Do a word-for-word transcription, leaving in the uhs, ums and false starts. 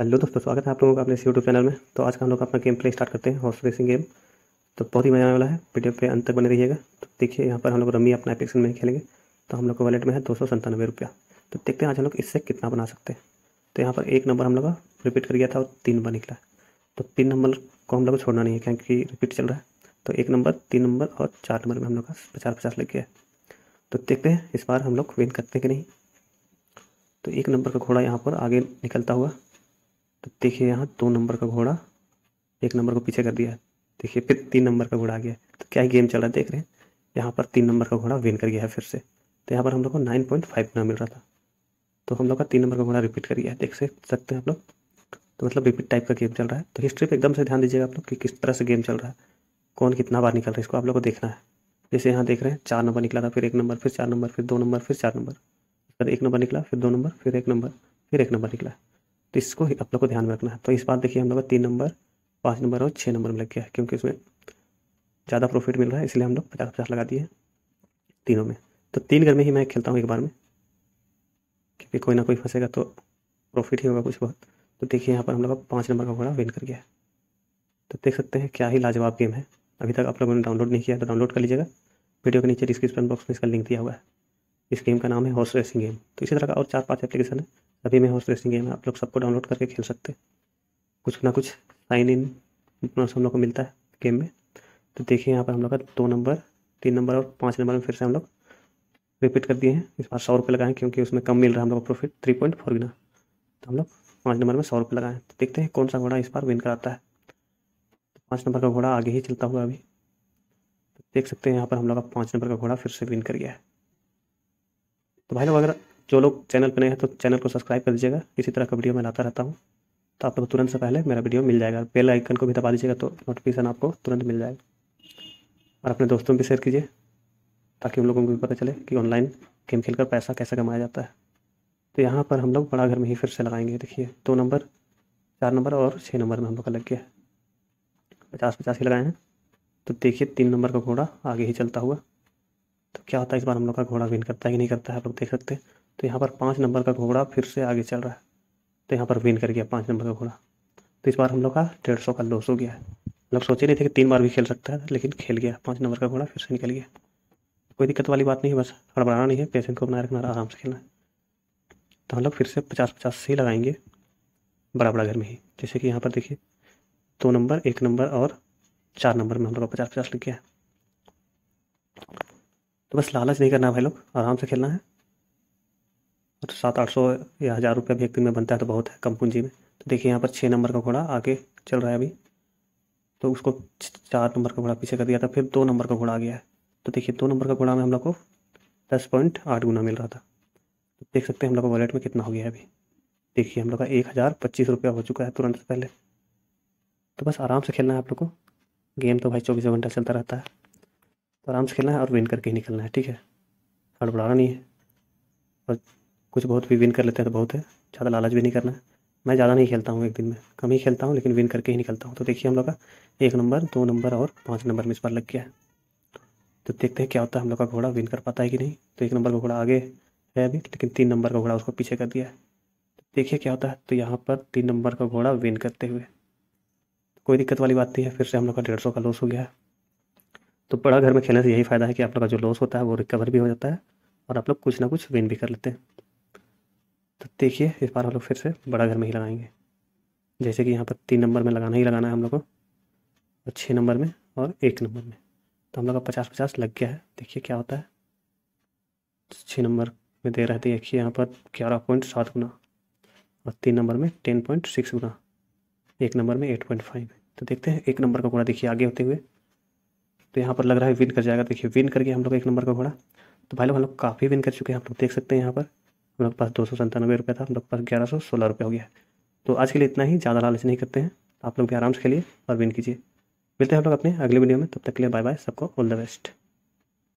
Hello दोस्तों, स्वागत है आप लोगों का अपने यूट्यूब चैनल में। तो आज का हम लोग अपना गेम प्ले स्टार्ट करते हैं, हॉर्स रेसिंग गेम। तो बहुत ही मजा आने वाला है, वीडियो पे अंत तक बने रहिएगा। तो देखिए यहाँ पर हम लोग रमी अपना एप्लीकेशन में खेलेंगे। तो हम लोग को वॉलेट में है दो सौ संतानवे रुपया। तो देखते हैं आज हम लोग इससे कितना बना सकते हैं। तो यहाँ पर एक नंबर हम लोग का रिपीट कर गया था और तीन नंबर निकला। तो तीन नंबर को हम लोग को छोड़ना नहीं है क्योंकि रिपीट चल रहा है। तो एक नंबर, तीन नंबर और चार नंबर में हम लोग का पचास पचास लग गया है। तो देखते हैं इस बार हम लोग विन करते हैं कि नहीं। तो एक नंबर का घोड़ा यहाँ पर आगे निकलता हुआ, तो देखिए यहाँ दो नंबर का घोड़ा एक नंबर को पीछे कर दिया है। देखिए फिर तीन नंबर का घोड़ा आ गया। तो क्या ही गेम चल रहा है, देख रहे हैं। यहाँ पर तीन नंबर का घोड़ा विन कर गया है फिर से। तो यहाँ पर हम लोग को नाइन पॉइंट फाइव ना मिल रहा था। तो हम लोग का तीन नंबर का घोड़ा रिपीट कर गया है, देख सकते हैं आप लोग। तो मतलब रिपीट टाइप का गेम चल रहा है। तो हिस्ट्री पर एकदम से ध्यान दीजिएगा आप लोग कि किस तरह से गेम चल रहा है, कौन कितना बार निकल रहा है, इसको आप लोग को देखना है। जैसे यहाँ देख रहे हैं चार नंबर निकला था, फिर एक नंबर, फिर चार नंबर, फिर दो नंबर, फिर चार नंबर, फिर एक नंबर निकला, फिर दो नंबर, फिर एक नंबर, फिर एक नंबर निकला। तो इसको आप लोग को ध्यान में रखना है। तो इस बार देखिए हम लोग का तीन नंबर, पाँच नंबर और छः नंबर में लग गया है क्योंकि इसमें ज़्यादा प्रॉफिट मिल रहा है, इसलिए हम लोग पचास पचास लगा दिए तीनों में। तो तीन घर में ही मैं खेलता हूँ एक बार में क्योंकि कोई ना कोई फंसेगा तो प्रॉफिट ही होगा कुछ बहुत। तो देखिए यहाँ पर हम लोग का पाँच नंबर का घोड़ा विन कर गया है। तो देख सकते हैं क्या ही लाजवाब गेम है। अभी तक आप लोगों ने डाउनलोड नहीं किया तो डाउनलोड कर लीजिएगा। वीडियो के नीचे डिस्क्रिप्शन बॉक्स में इसका लिंक दिया हुआ है। इस गेम का नाम है हॉर्स रेसिंग गेम। तो इसी तरह का और चार पांच एप्लीकेशन है, सभी में हॉर्स रेसिंग गेम है। आप लोग सबको डाउनलोड करके खेल सकते हैं। कुछ ना कुछ साइन इन हम लोग को मिलता है गेम में। तो देखिए यहाँ पर हम लोग का दो नंबर, तीन नंबर और पाँच नंबर में फिर से हम लोग रिपीट कर दिए हैं। इस बार सौ रुपये लगाएँ क्योंकि उसमें कम मिल रहा है हम लोग को प्रॉफिट, थ्री पॉइंट फोर गुना। तो हम लोग पाँच नंबर में सौ रुपये लगाएँ। तो देखते हैं कौन सा घोड़ा इस बार विन कराता है। पाँच नंबर का घोड़ा आगे ही चलता हुआ अभी। तो देख सकते हैं यहाँ पर हम लोग का पाँच नंबर का घोड़ा फिर से विन कर गया है। तो भाई लोग, अगर जो लोग चैनल पर नए हैं तो चैनल को सब्सक्राइब कर दीजिएगा। इसी तरह का वीडियो मैं लाता रहता हूँ तो आप लोग तुरंत से पहले मेरा वीडियो मिल जाएगा। बेल आइकन को भी दबा दीजिएगा तो नोटिफिकेशन आपको तुरंत मिल जाएगा। और अपने दोस्तों में भी शेयर कीजिए ताकि उन लोगों को भी पता चले कि ऑनलाइन गेम खेलकर पैसा कैसे कमाया जाता है। तो यहाँ पर हम लोग बड़ा घर में ही फिर से लगाएंगे। देखिए दो नंबर, चार नंबर और छः नंबर में हम लोग का लग गया है। पचास पचास ही लगाए हैं। तो देखिए तीन नंबर का घोड़ा आगे ही चलता हुआ। तो क्या होता है इस बार हम लोग का घोड़ा विन करता है कि नहीं करता है, आप लोग देख सकते हैं। तो यहाँ पर पाँच नंबर का घोड़ा फिर से आगे चल रहा है। तो यहाँ पर विन कर गया पाँच नंबर का घोड़ा। तो इस बार हम लोग का डेढ़ सौ का लॉस हो गया है। लोग सोचे नहीं थे कि तीन बार भी खेल सकता है, लेकिन खेल गया। पाँच नंबर का घोड़ा फिर से निकल गया। कोई दिक्कत वाली बात नहीं है, बस हड़बड़ाना नहीं है, पेशेंट को बनाए रखना, आराम से खेलना है। तो हम लोग फिर से पचास पचास ही लगाएंगे बड़ा बड़ा घर में ही। जैसे कि यहाँ पर देखिए दो नंबर, एक नंबर और चार नंबर में हम लोग का पचास पचास लग गया है। तो बस लालच नहीं करना भाई लोग, आराम से खेलना है। तो सात आठ सौ या हज़ार रुपया भी एक दिन में बनता है तो बहुत है कम पूंजी में। तो देखिए यहाँ पर छः नंबर का घोड़ा आगे चल रहा है अभी। तो उसको चार नंबर का घोड़ा पीछे कर दिया था, फिर दो नंबर का घोड़ा आ गया है। तो देखिए दो नंबर का घोड़ा में हम लोग को दस पॉइंट आठ गुना मिल रहा था। तो देख सकते हैं हम लोग का वॉलेट में कितना हो गया है अभी। देखिए हम लोग का एक हज़ार पच्चीस रुपया हो चुका है तुरंत से पहले। तो बस आराम से खेलना है आप लोग को। गेम तो भाई चौबीसों घंटा चलता रहता है। तो आराम से खेलना है और विन करके ही निकलना है, ठीक है, हड़बड़ाना नहीं है। और कुछ बहुत भी विन कर लेते हैं तो बहुत है, ज़्यादा लालच भी नहीं करना है। मैं ज़्यादा नहीं खेलता हूँ, एक दिन में कम ही खेलता हूँ, लेकिन विन करके ही निकलता हूँ। तो देखिए हम लोग का एक नंबर, दो नंबर और पाँच नंबर में इस बार लग गया है। तो देखते हैं क्या होता है, हम लोग का घोड़ा विन कर पाता है कि नहीं। तो एक नंबर का घोड़ा आगे है अभी, लेकिन तीन नंबर का घोड़ा उसको पीछे कर दिया है। तो देखिए क्या होता है। तो यहाँ पर तीन नंबर का घोड़ा विन करते हुए, कोई दिक्कत वाली बात नहीं है। फिर से हम लोग का डेढ़ सौ का लॉस हो गया है। तो बड़ा घर में खेलने से यही फ़ायदा है कि आप लोग का जो लॉस होता है वो रिकवर भी हो जाता है और आप लोग कुछ ना कुछ विन भी कर लेते हैं। तो देखिए इस बार हम लोग फिर से बड़ा घर में ही लगाएंगे। जैसे कि यहाँ पर तीन नंबर में लगाना ही लगाना है हम लोग को, और छः नंबर में और एक नंबर में। तो हम लोग का पचास पचास लग गया है। देखिए क्या होता है। छः नंबर में दे रहे थे, देखिए यहाँ पर ग्यारह पॉइंट सात गुना, और तीन नंबर में टेन पॉइंट सिक्स गुना, एक नंबर में एट पॉइंट फाइव। तो देखते हैं एक नंबर का घोड़ा देखिए आगे होते हुए। तो यहाँ पर लग रहा है विन कर जाएगा। देखिए विन करके हम लोग एक नंबर का घोड़ा। तो भाई लोग हम लोग काफ़ी विन कर चुके हैं, आप लोग देख सकते हैं। यहाँ पर हम लोग के पास दो सौ संतानवे रुपये था, हम लोग के पास ग्यारह सौ सोलह रुपये हो गया है। तो आज के लिए इतना ही, ज़्यादा लालच नहीं करते हैं। आप लोग भी आराम से खेलिए और विन कीजिए। मिलते हैं हम लोग अपने अगले वीडियो में, तब तक के लिए बाय बाय, सबको ऑल द बेस्ट।